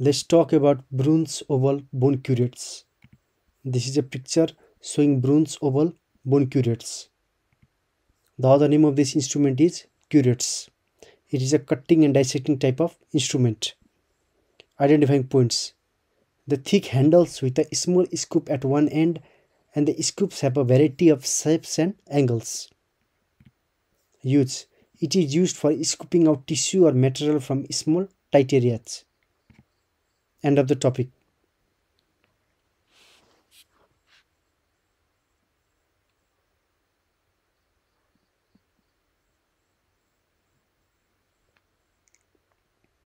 Let's talk about Bruns Oval Bone Curettes. This is a picture showing Bruns Oval Bone Curettes. The other name of this instrument is curettes. It is a cutting and dissecting type of instrument. Identifying points. The thick handles with a small scoop at one end, and the scoops have a variety of shapes and angles. Use. It is used for scooping out tissue or material from small tight areas. End of the topic.